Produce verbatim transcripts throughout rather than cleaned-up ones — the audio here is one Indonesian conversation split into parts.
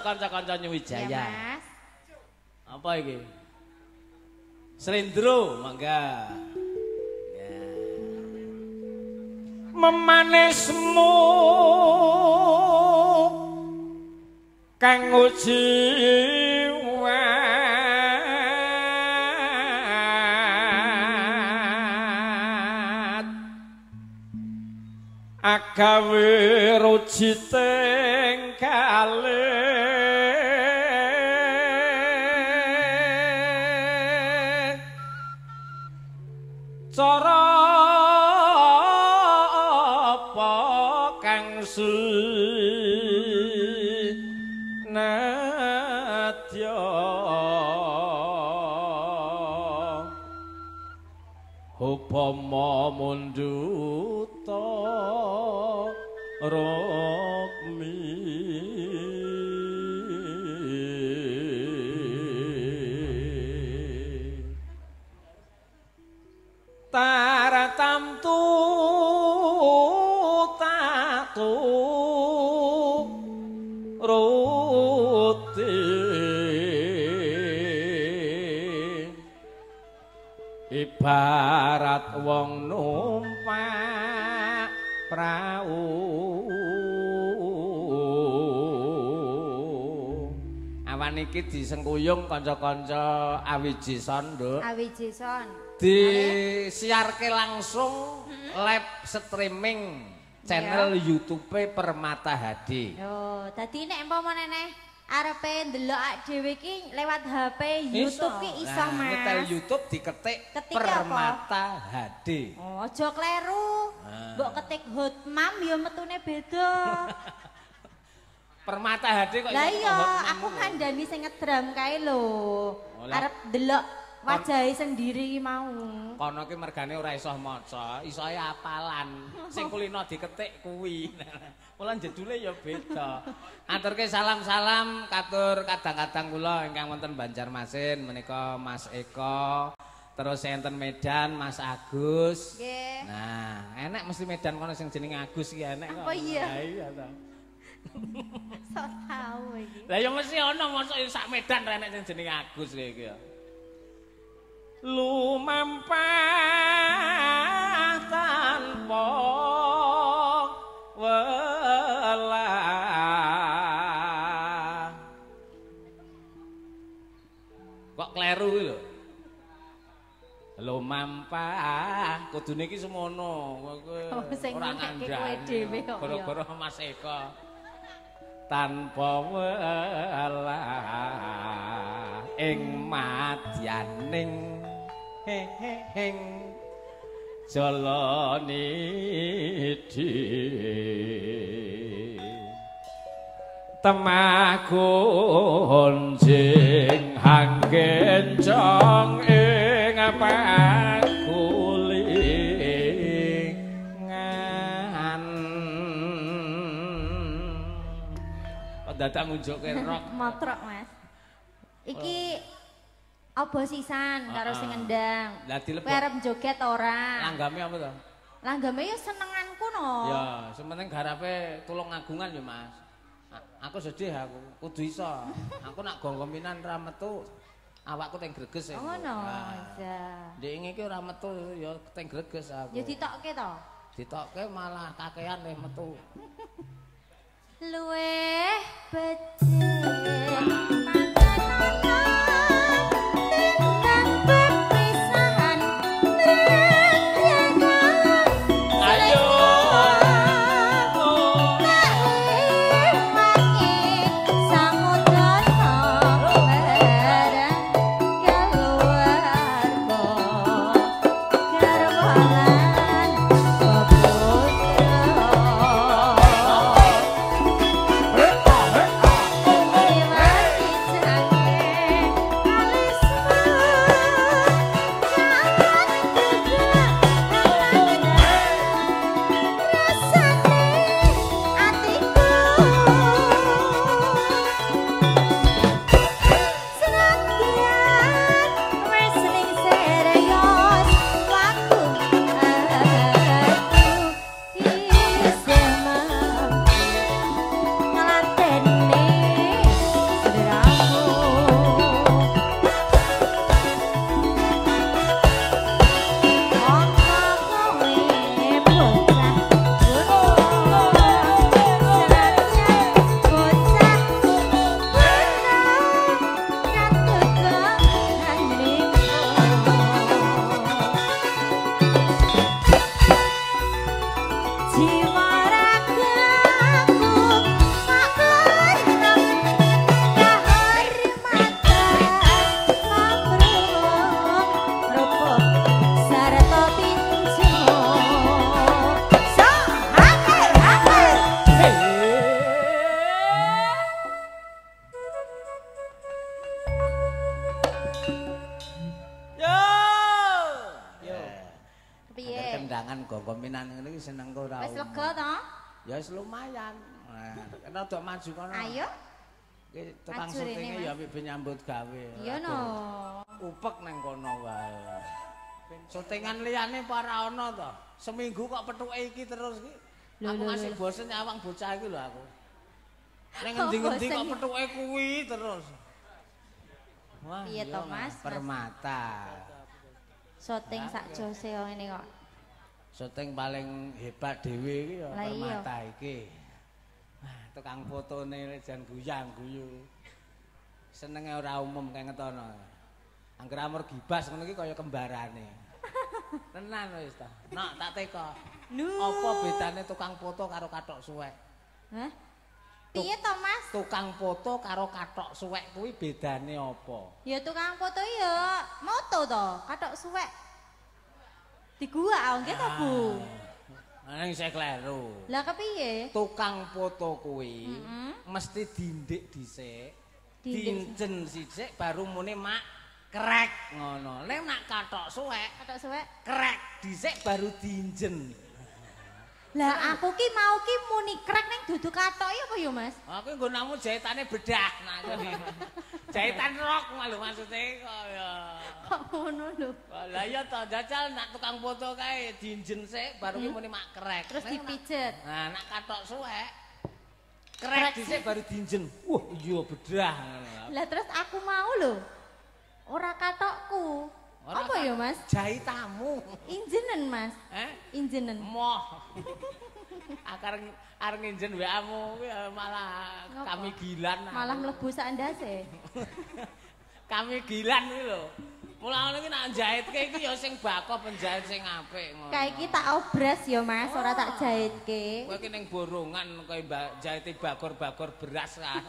karo kanca-kancane Wijaya. Mas. Apa iki? Srendro, mangga. Ya. Memanismu kang jiwa agawe ruji teng kalih cara apa kang sinadya upama mundhuta Rokmi taratam tu tatu ruti ibarat wong numpak prau niki disengkuyung kanca-kanca Awijison, Nduk. Awijison. Disiarke langsung hmm? live streaming channel yeah. YouTube Permata H D. Oh, dadi nek umpama meneh arepe ndelok dhewe iki lewat H P YouTube ki iso, nah, Mas. Nyetel YouTube diketik ketik Permata apa? H D. Oh, aja kleru. Mbok nah. ketik Hot Mam ya metune beda. Permata H D kok. Lah iya, aku ngandani sing ngedram kae lho. Arep delok wajahe sendiri mau. Kono ki mergane ora iso maca, isoe apalan. Sing kulino diketik kuwi. Mula jedule ya beda. Aturke salam-salam katur kadang-kadang kula ingkang wonten Banjarmasin menika Mas Eko, terus enten Medan Mas Agus. Nggih. Nah, enek mesti Medan kono sing jenenge Agus ki enek kok. Apa iya? Iya ta. So tau iki. Lah ya mesti ana mosok sak Medan renek sing jenenge Agus iki ya. Lumampah tanpa welah. Kok kleru iki lho. Lumampah kudune iki semono ora ngandani. Gara-gara Mas Eko. Tanpa welah ing madyaning ing jalane di temah kunjing hangkencong ing apa datang ngunjukke rok. Motrok, Mas. Iki apa sisan karo sing ngendang. Kowe arep joget ora? Langgame apa to? Langgame ya senenganku no. Ya, sementing garape tulung agungan ya, Mas. Aku sedih aku, kudu iso. Aku nak gonggominan ra metu, awakku teng greges. Oh ngono. Ya. Ndek iki ora metu ya teng greges aku. Ya ditokke to? Ditokke malah kakean wis metu. Luwe becik gonggominan ini seneng kau rawuh. Wes lega toh? Ya lumayan. Nah, udah maju kono. Ayo. Tukang syutingnya ya bibi nyambut gawe. Iya no. Upek neng kono wae. Syutingan liane para ono toh. Seminggu kok petuk iki terus ki. Aku masih bosen nyawang bocah iki lho aku. Neng ngendi-ngendi kok petuke kuwi terus. Wah, iya toh Mas. Permata. Syuting sak jose ngene kok. Syuting paling hebat dhewe iki ya Permata iki. Wah, tukang fotone jan guyang-guyu. Senenge ora umum kaya ngetono. Angger amur gibas ngono iki kaya kembarane. Tenan wis ta. Nak tak teka. Apa bedane tukang foto karo kathok suwek? Hah? Piye to Mas? Tukang foto karo kathok suwek kuwi bedane apa? Ya tukang foto ya moto to, kathok suwek. Diguak nggih to, Bu? Ana sing kleru. Lah kepiye? Tukang foto kuwi mesti dindik dhisik, dinjen sithik baru muni mak krek ngono. Lek nak kathok suwek, kathok suwek krek dhisik baru dinjen. Lah aku ki mau ki muni krek neng duduk katok ya apa ya Mas? Aku nggo namu jahitane bedah nak. Jahitan rok lho maksudnya kok ya. Kok ngono lho. Lah ya to jajal nak tukang foto kae dinjen sik baru ki muni mak krek. Terus dipijet. Nah nak katok suwek krek dhisik baru dinjen. Wah iya bedah. Lah terus aku mau lho. Ora katokku. Apa ya Mas? Jahitamu. Injenen Mas. Eh? Injenen. Moh. Akar areng nginjen W A-mu malah kami gilan. Malah mlebu sak ndase. Kami gilan kuwi lho. Mulane iki nak jahitke iki ya sing bako penjahit sing apik ngono. Kae iki tak obras ya Mas, ora tak jahitke. Kowe iki ning borongan kowe jahite bagor-bagor beras kan.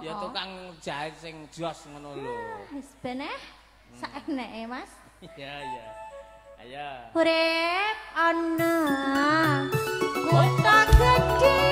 Ya tukang jahit sing jos ngono lho. Wis beneh. Saenek e Mas. Iya iya. Ayo. Urip ana kota gedhe.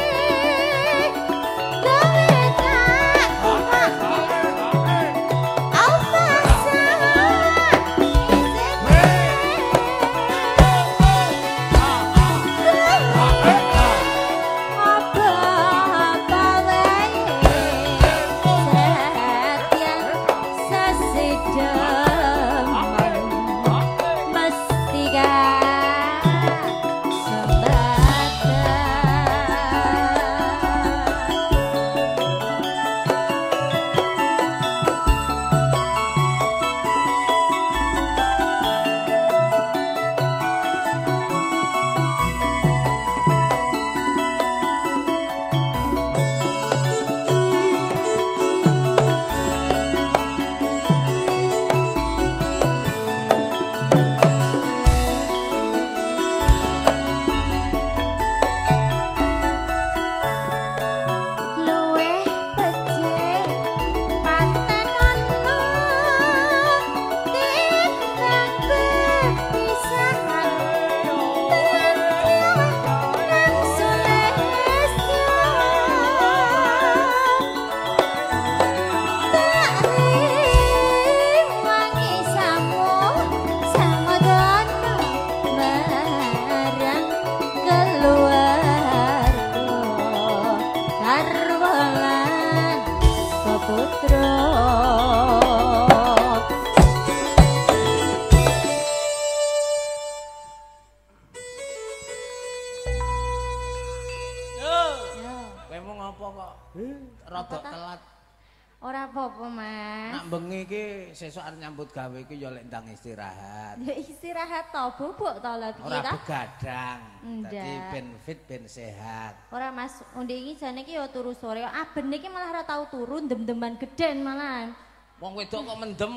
Gawe iki ya lek ndang istirahat. Ya istirahat to, bubuk to lho piye ta? Ora begadang. Dadi ben fit ben sehat. Ora Mas, onde iki jane iki ya turu sore. Aben iki malah ora tau turu ndem-ndeman gedhen malahan. Wong wedok kok mendem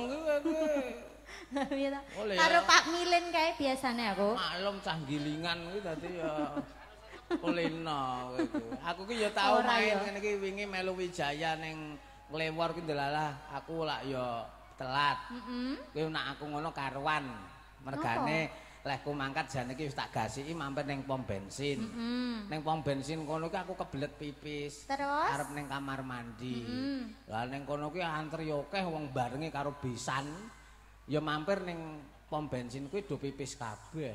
kuwi. Piye ta? Karo Pak Milin kae biasane aku. Maklum cah gilingan kuwi dadi ya kulino kuwi. Aku ki ya tau main ngene iki wingi melu Wijaya ning Lewor ki ndelalah aku lak ya telat. Kowe nak aku ngono karuan. Mergane lehku mangkat jane iki wis tak gasiki mampir ning pom bensin. Ning pom bensin kono ki aku kebelet pipis. Terus arep ning kamar mandi. Lah ning kono ki antri akeh wong barenge karo besan. Ya mampir ning pom bensin kuwi do pipis kabeh.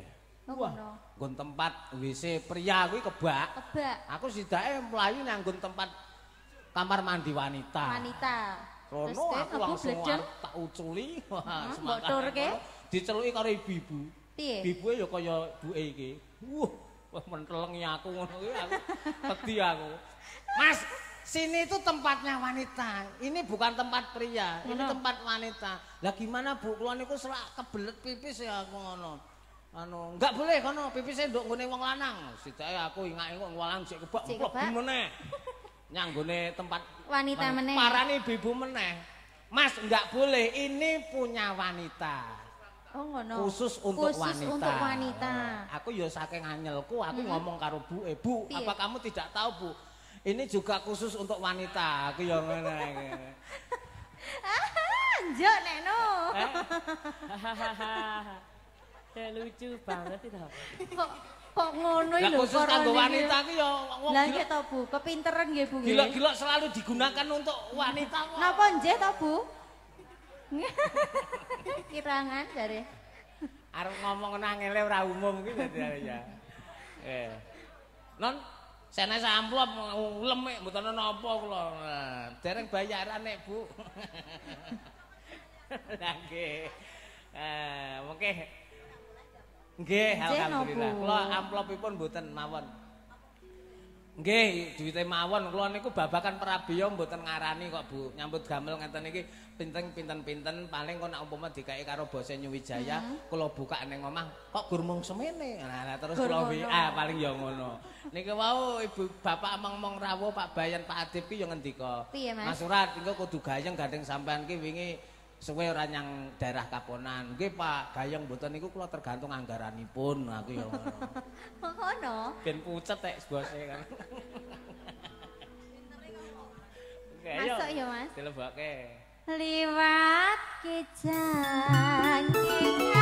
Wah, nggon tempat W C pria kuwi kebak. Kebak. Aku sidake mlayu nang nggon tempat kamar mandi wanita. Wanita. Terus aku langsung tak uculi. Wah, mbok turke. Diceluki karo ibu-ibu. Piye? Ibuke ya kaya buke iki. Wuh, wah mentelengi aku ngono kuwi aku tedhi aku. Mas, sini itu tempatnya wanita, ini bukan tempat pria, ini tempat wanita. Lah gimana bu, keluar niku selak kebelet pipis ya aku ngono. Anu, enggak boleh kono, pipisnya ndok nggone wong lanang. Sidake aku ingak-inguk ngwalang sik kebak mplok meneh. Nyang nggone tempat wanita meneh. Parane ibu meneh. Mas, enggak boleh, ini punya wanita. Oh ngono. Khusus untuk wanita. Khusus untuk wanita. Aku ya saking anyelku aku ngomong karo buke, Bu, apa kamu tidak tahu, Bu? Ini juga khusus untuk wanita. Aku yang mana? Anjir, Neno. Lucu banget itu. Kok kok ngono itu? Khusus untuk wanita. Aku yang lagi tau bu, kepinteran ya bu. Gila-gila selalu digunakan untuk wanita. Napa anjir tau bu? Kirangan dari. Harus ngomong nangele rahu umum gitu aja. Eh, non. Sana samplop lemek mboten ana apa kula. Dereng bayaran nek, Bu. Lah nggih. Eh, mengke. Nggih, alhamdulillah. Kula amplopipun mboten mawon. Nggih, duwite mawon. Kula niku babakan prabéya mboten ngarani kok, Bu. Nyambut gamel ngeten iki pinten-pinten-pinten paling kok nek umpama dikae karo basa Wijaya, kula buka ning omah kok gur mung semene. Lah terus kula W A paling ya ngono. Niki wau ibu bapak mong-mong rawuh Pak Bayan Pak Adip ki ya ngendika. Mas Surat engko kudu gayeng gandeng sampean ki wingi suwe ora nyang daerah Kaponan. Nggih Pak, gayeng mboten niku kula tergantung anggaranipun. Aku ya ngono. Kok ngono? Ben pucet tek bose kan. Masuk ya Mas. Dilebokke. Liwat kijang kalismu.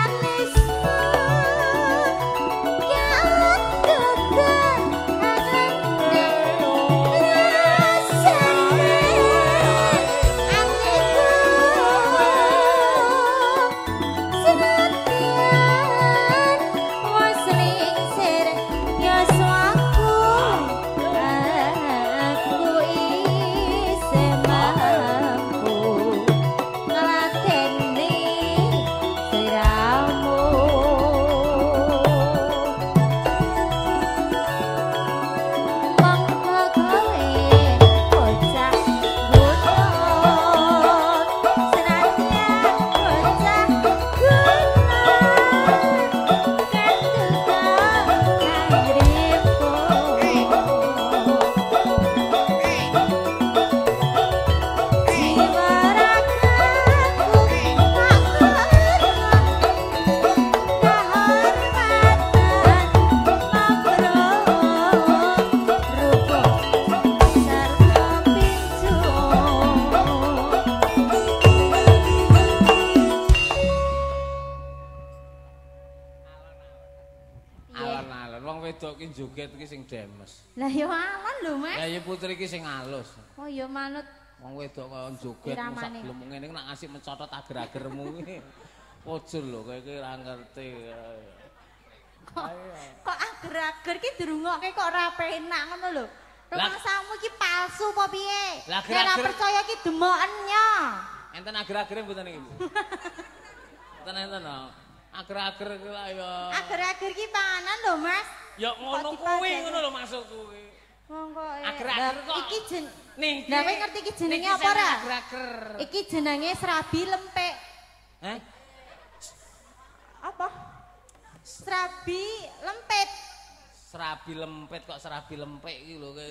Joget iki sing demes. Lah ya alon lho, Mas. Lah ya putri iki sing alus. Oh ya manut. Wong wedok kaya joget sak glem ngene nek ngasih mencotot ager-agermu iki. Wujur lho kowe iki ora ngerti. Kok ager-ager iki dirungokke kok ora penak ngono lho. Rasamu iki palsu apa piye? Nek ora percaya iki demoken ya. Enten ager-agere mboten niki, Bu. Enten-enten to. Ager-ager iki lak ya. Ager-ager iki panganan lho, Mas. Ya ngono kuwi ngono lho maksud kuwi. Monggo ya. Ager-ager kok. Iki jeneng. Lah kowe ngerti iki jenenge apa ora? Iki jenenge srabi lempik. Hah? Apa? Srabi lempit. Srabi lempit kok srabi lempik iki lho kowe.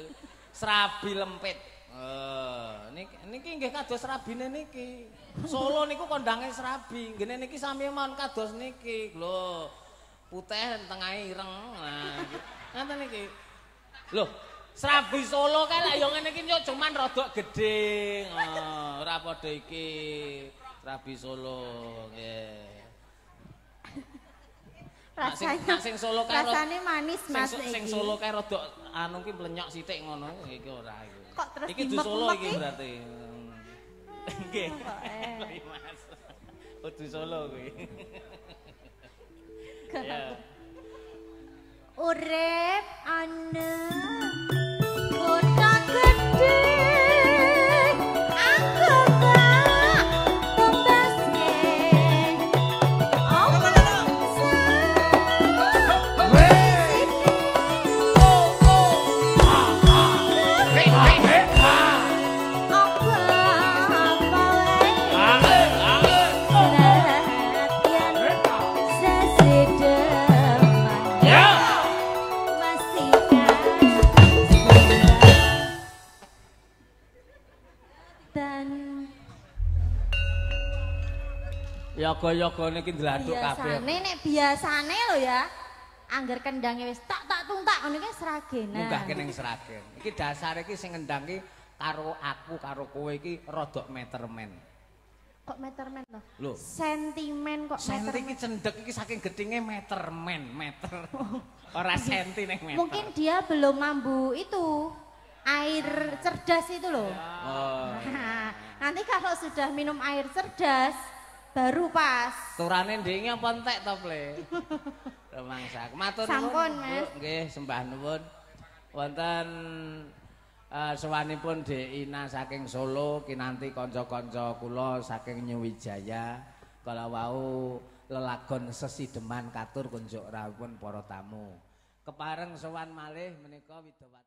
Srabi lempit. Eh, niki niki nggih kados srabine niki. Solo niku kondange srabi. Ngene niki sami mawon kados niki lho. Putih tengah ireng, nah, nganten niki. Loh, srabi Solo kan lah yang niki nyok cuman rodok gede, oh, rapodo iki, srabi Solo, yeah. Rasanya, sing Solo kan, rasanya manis mas. Sing Solo kan rodok, anu ki blenyok sitik ngono, iki ora iki. Kok terus iki du Solo iki berarti. Nggih. Mas. Kudu Solo kuwi. Ya, urip ane. Yoga-yogane iki ndladuk kabeh. Biasane nek biasane lho ya. Angger kendange wis tak tak tuntak ngene iki Sragenan. Munggahke ning Sragen. Iki dasare iki sing ngendang iki karo aku karo kowe iki rodok metermen. Kok metermen to? Lho, sentimen kok metermen. Senti iki cendhek iki saking gedhinge metermen, meter. Ora senti ning meter. Mungkin dia belum mambu itu air cerdas itu lho. Oh. Nah, nanti kalau sudah minum air cerdas baru pas. Turane ndenge apa entek to, Ple? Rumangsa. Matur nuwun. Sampun, Mas. Nggih, sembah nuwun. Wonten eh sowanipun Dek Ina saking Solo, kinanti kanca-kanca kula saking Nyuwijaya. Kala wau lelagon sesideman katur kunjuk rawuhipun para tamu. Kepareng sowan malih menika widawati